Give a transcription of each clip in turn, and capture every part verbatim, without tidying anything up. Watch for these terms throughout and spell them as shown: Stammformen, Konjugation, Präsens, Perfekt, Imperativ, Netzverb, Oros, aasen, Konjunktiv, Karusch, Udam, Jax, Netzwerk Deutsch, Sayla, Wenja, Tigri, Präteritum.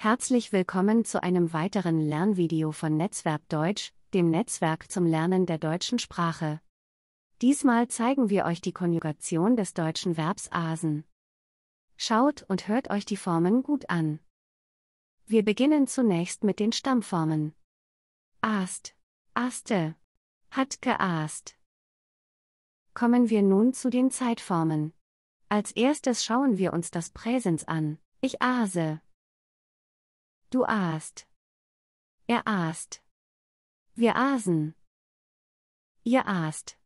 Herzlich willkommen zu einem weiteren Lernvideo von Netzwerk Deutsch, dem Netzwerk zum Lernen der deutschen Sprache. Diesmal zeigen wir euch die Konjugation des deutschen Verbs aasen. Schaut und hört euch die Formen gut an. Wir beginnen zunächst mit den Stammformen. Aast, aaste, hat geaast. Kommen wir nun zu den Zeitformen. Als erstes schauen wir uns das Präsens an. Ich aase. Du aast. Er aast. Wir aasen. Ihr aast.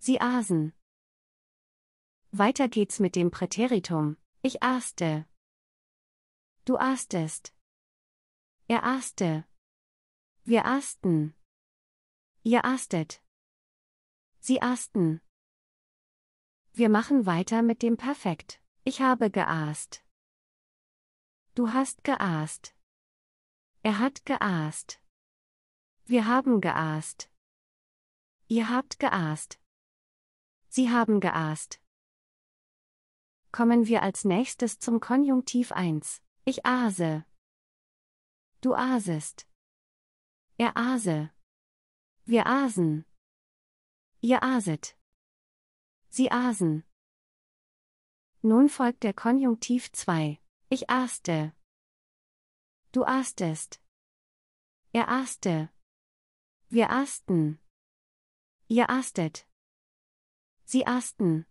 Sie aasen. Weiter geht's mit dem Präteritum. Ich aaste. Du aastest. Er aaste. Wir aasten. Ihr aastet. Sie aasten. Wir machen weiter mit dem Perfekt. Ich habe geaast. Du hast geaast. Er hat geaast. Wir haben geaast. Ihr habt geaast. Sie haben geaast. Kommen wir als nächstes zum Konjunktiv eins. Ich aase. Du aasest. Er aase. Wir aasen. Ihr aaset. Sie aasen. Nun folgt der Konjunktiv zwei. Ich aaste. Du aastest. Er aaste. Wir aasten. Ihr aastet. Sie aasten.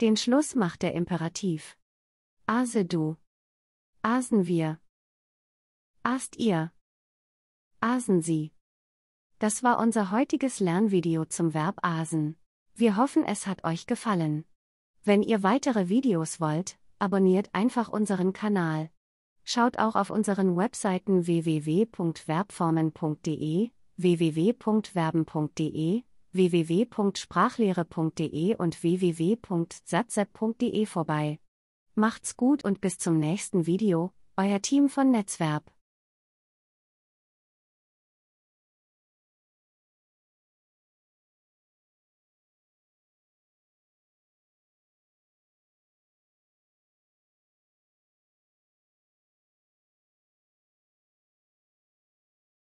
Den Schluss macht der Imperativ. Aase du. Aasen wir. Aast ihr. Aasen sie. Das war unser heutiges Lernvideo zum Verb aasen. Wir hoffen, es hat euch gefallen. Wenn ihr weitere Videos wollt, abonniert einfach unseren Kanal. Schaut auch auf unseren Webseiten w w w punkt verbformen punkt de, w w w punkt verben punkt de, w w w punkt sprachlehre punkt de und w w w punkt satzapp punkt de vorbei. Macht's gut und bis zum nächsten Video, euer Team von Netzverb.